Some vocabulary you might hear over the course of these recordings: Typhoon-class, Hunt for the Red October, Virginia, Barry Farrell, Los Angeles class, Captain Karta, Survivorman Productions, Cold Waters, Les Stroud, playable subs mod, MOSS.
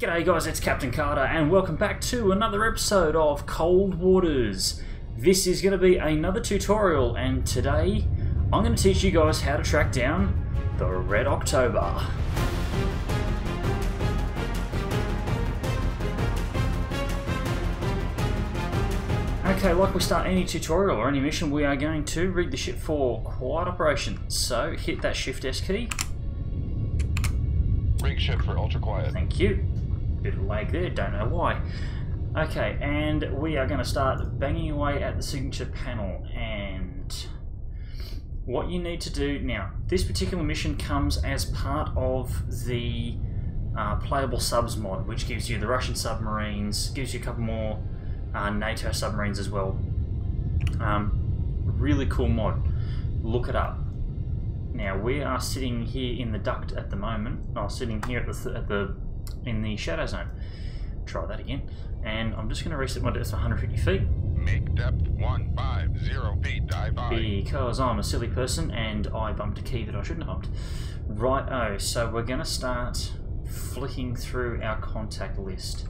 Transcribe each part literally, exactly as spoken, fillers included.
G'day guys, it's Captain Karta and welcome back to another episode of Cold Waters. This is going to be another tutorial and today I'm going to teach you guys how to track down the Red October. Okay, like we start any tutorial or any mission, we are going to rig the ship for quiet operations. So hit that Shift S key. Rig ship for ultra quiet. Thank you. Bit of lag there, don't know why. Okay, and we are going to start banging away at the signature panel. And what you need to do now, this particular mission comes as part of the uh, playable subs mod, which gives you the Russian submarines, gives you a couple more uh, NATO submarines as well. Um, really cool mod, look it up. Now we are sitting here in the duct at the moment, or oh, sitting here at the, th at the in the shadow zone. Try that again, and I'm just going to reset my depth to one hundred fifty feet. Make depth one five zero feet. Dive by. Because I'm a silly person and I bumped a key that I shouldn't have bumped. Right-o, so we're going to start flicking through our contact list.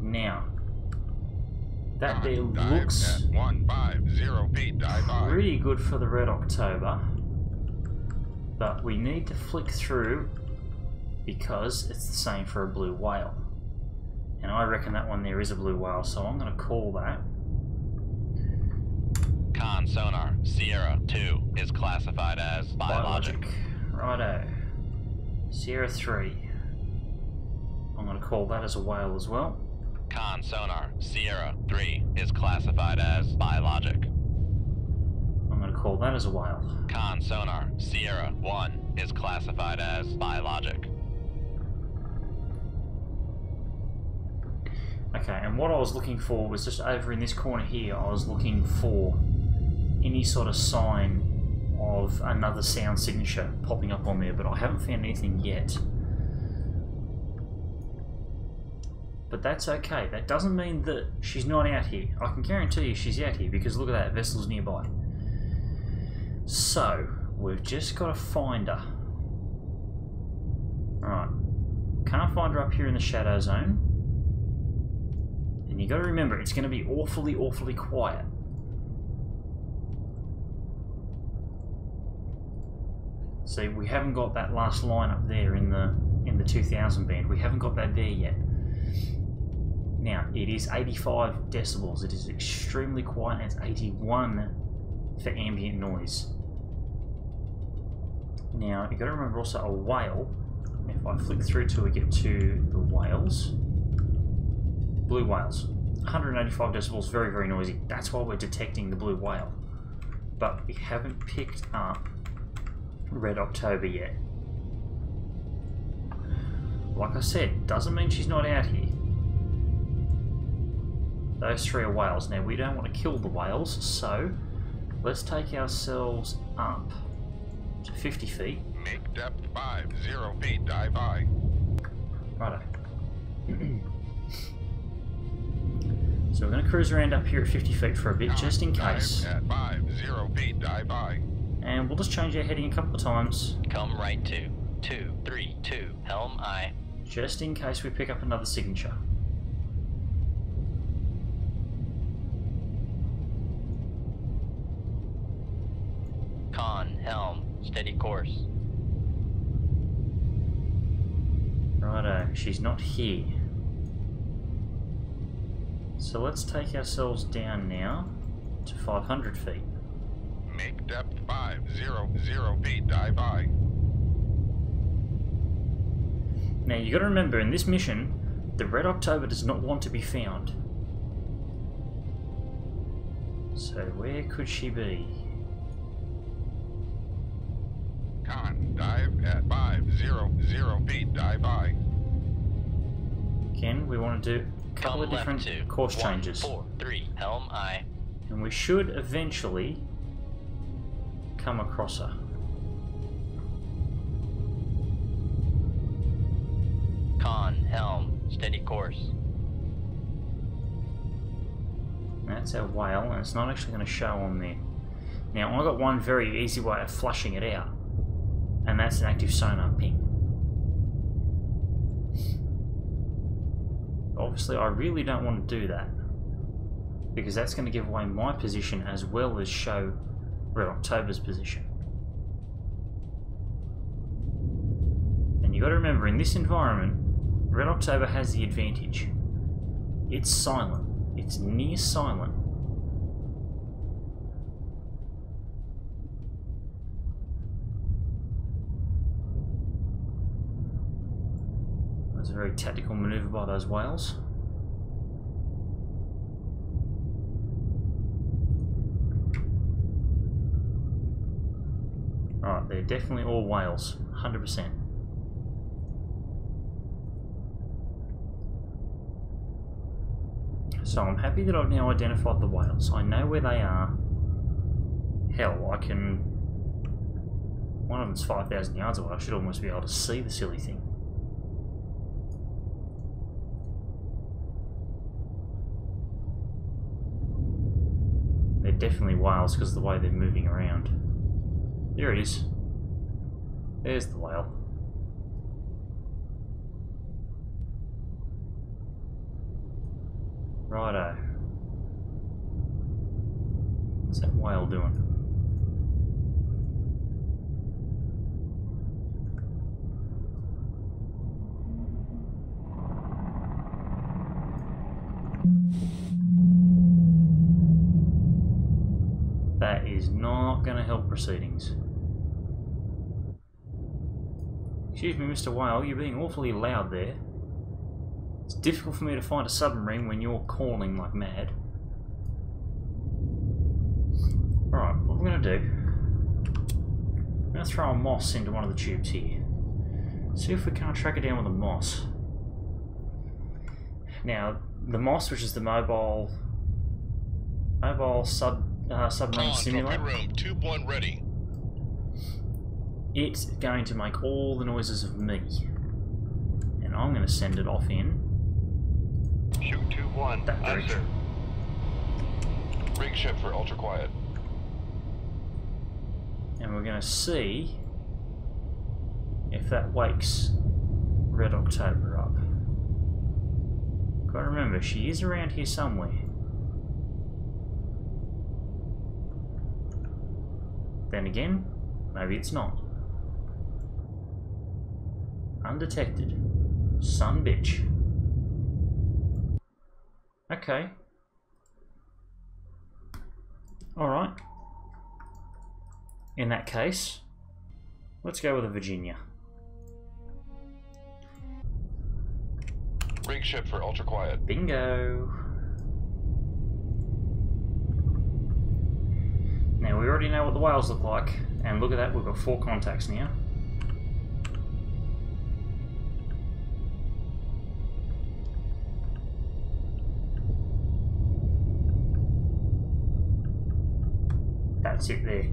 Now, that there looks one five zero feet. Dive by. Pretty good for the Red October, but we need to flick through, because it's the same for a blue whale. And I reckon that one there is a blue whale, so I'm gonna call that. Con sonar, Sierra two is classified as biologic. biologic. Righto. Sierra three. I'm gonna call that as a whale as well. Con sonar, Sierra three is classified as biologic. I'm gonna call that as a whale. Con sonar, Sierra one is classified as biologic. Okay, and what I was looking for was just over in this corner here, I was looking for any sort of sign of another sound signature popping up on there, but I haven't found anything yet. But that's okay, that doesn't mean that she's not out here. I can guarantee you she's out here, because look at that, vessel's nearby. So, we've just got to find her. Alright, can't find her up here in the shadow zone. And you got to remember, it's going to be awfully, awfully quiet. See, we haven't got that last line up there in the in the two thousand band. We haven't got that there yet. Now, it is eighty-five decibels. It is extremely quiet, and it's eighty-one for ambient noise. Now, you've got to remember also a whale. If I flick through till we get to the whales. Blue whales, one hundred eighty-five decibels, very, very noisy. That's why we're detecting the blue whale. But we haven't picked up Red October yet. Like I said, doesn't mean she's not out here. Those three are whales. Now, we don't want to kill the whales, so let's take ourselves up to fifty feet. Make depth five zero feet, dive high. Righto. So we're going to cruise around up here at fifty feet for a bit, just in case. At five, zero feet, dive by. And we'll just change our heading a couple of times. Come right to two, three, two, helm I. Just in case we pick up another signature. Con, helm, steady course. Righto, she's not here. So let's take ourselves down now to five hundred feet. Make depth five zero zero feet, dive high. Now you got to remember, in this mission, the Red October does not want to be found. So where could she be? Con, dive at five zero zero feet, dive high. Again, we want to do couple of different two, course one, changes. Four, three, helm I. And we should eventually come across her. Con, helm, steady course. That's our whale, and it's not actually going to show on there. Now, I got one very easy way of flushing it out, and that's an active sonar ping. obviously I really don't want to do that, because that's going to give away my position as well as show Red October's position. And you've got to remember, in this environment, Red October has the advantage. It's silent. It's near silent. That's a very tactical manoeuvre by those whales. Alright, they're definitely all whales, one hundred percent. So I'm happy that I've now identified the whales. I know where they are. Hell, I can... One of them's five thousand yards away. I should almost be able to see the silly thing. They're definitely whales because of the way they're moving around. There it is. There's the whale. Righto. What's that whale doing? That is not going to help proceedings. Excuse me, Mister Whale, you're being awfully loud there. It's difficult for me to find a submarine when you're calling like mad. Alright, what we're going to do... I'm going to throw a MOSS into one of the tubes here. See if we can't track it down with a MOSS. Now, the MOSS, which is the mobile... Mobile sub... Uh, submarine simulator. It's going to make all the noises of me, and I'm going to send it off in. Shoot two one. That direction. Rig ship for ultra quiet. And we're going to see if that wakes Red October up. Gotta remember, she is around here somewhere. Then again, maybe it's not. Undetected. Son bitch. Okay. Alright. In that case, let's go with a Virginia. Rig ship for ultra quiet. Bingo. Now we already know what the whales look like, and look at that, we've got four contacts now. That's it there.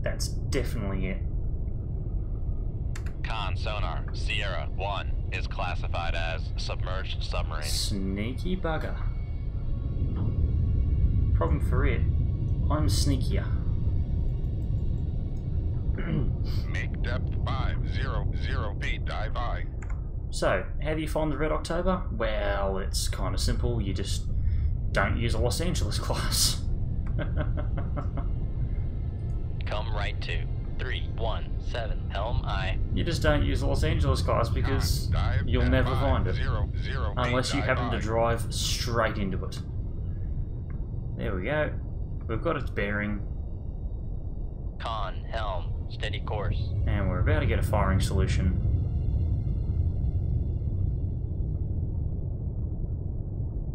That's definitely it. Con sonar, Sierra one is classified as submerged submarine. Sneaky bugger. Problem for it. I'm sneakier. Make depth five zero zero feet. Dive high. So, how do you find the Red October? Well, it's kind of simple. You just don't use a Los Angeles class. Come right to three one seven Helm I. You just don't use a Los Angeles class because dive, you'll never five, find it zero, zero, unless eight, you happen to drive straight into it. There we go. We've got its bearing. Con, helm, steady course. And we're about to get a firing solution.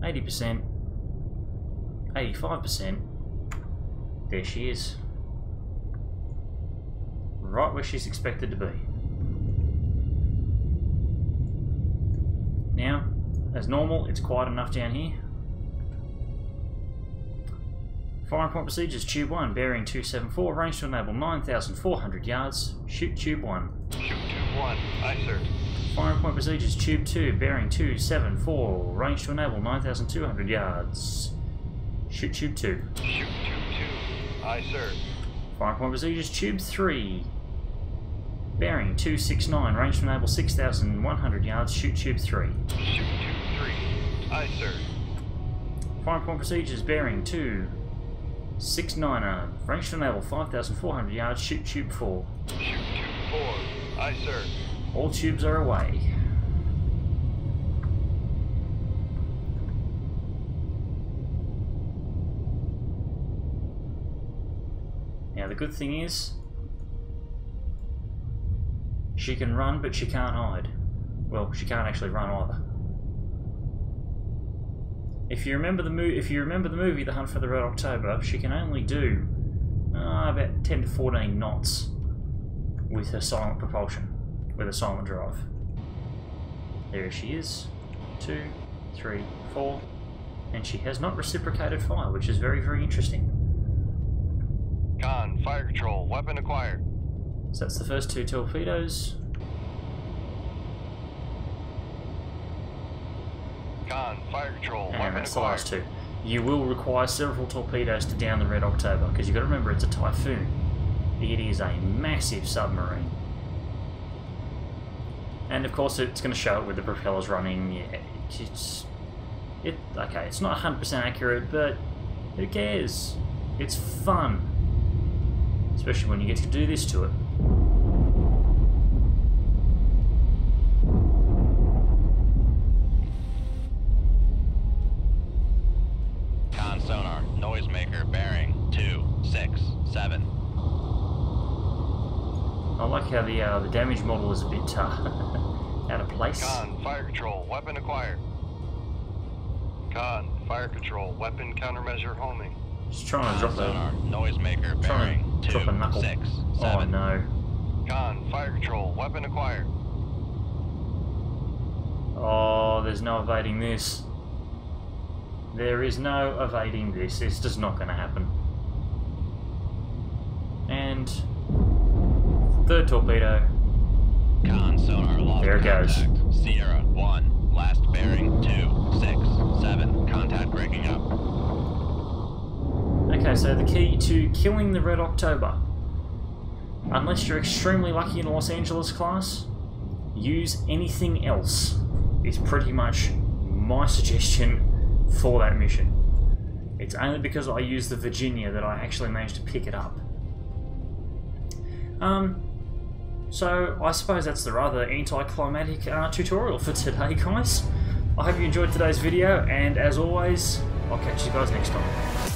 eighty percent. eighty-five percent. There she is. Right where she's expected to be. Now, as normal, it's quiet enough down here. Firing point procedures, tube one, bearing two seven four, range to enable nine thousand four hundred yards, shoot tube one. Shoot tube one, aye sir. Firing point procedures, tube two, bearing two seven four, range to enable nine thousand two hundred yards, shoot tube two. Shoot tube two, aye sir. Firing point procedures, tube three, bearing two six nine, range to enable six thousand one hundred yards, shoot tube three. Shoot tube three, three. Aye, sir. Fire point procedures, bearing two six niner, range to naval five thousand four hundred yards, shoot tube four. Shoot tube four, aye, sir. All tubes are away. Now the good thing is, she can run, but she can't hide. Well, she can't actually run either. If you remember the mo if you remember the movie, The Hunt for the Red October, she can only do uh, about ten to fourteen knots with her silent propulsion, with her silent drive. There she is, two, three, four, and she has not reciprocated fire, which is very, very interesting. Con, fire control, weapon acquired. So that's the first two torpedoes. Con, fire control, and weapon that's acquired. The last two. You will require several torpedoes to down the Red October, because you've got to remember it's a Typhoon. It is a massive submarine. And of course it's going to show it with the propellers running. Yeah, it's... It, okay, it's not one hundred percent accurate, but who cares? It's fun. Especially when you get to do this to it. Con sonar, noisemaker, bearing two six seven. I like how the uh, the damage model is a bit uh, out of place. Con, fire control, weapon acquired. Con, fire control, weapon countermeasure homing. Just trying to drop sonar, that. Noisemaker, bearing. Two, drop a knuckle. Six, seven. Oh no. Con, fire control, weapon acquired. Oh, there's no evading this. There is no evading this. It's just not going to happen. And third torpedo. Con, sonar lost. There it contact. Goes. Sierra one, last bearing two, six, seven. Contact breaking up. Okay, so the key to killing the Red October, unless you're extremely lucky in Los Angeles class, use anything else, is pretty much my suggestion for that mission. It's only because I used the Virginia that I actually managed to pick it up. Um, so I suppose that's the rather anticlimactic uh, tutorial for today, guys. I hope you enjoyed today's video, and as always, I'll catch you guys next time.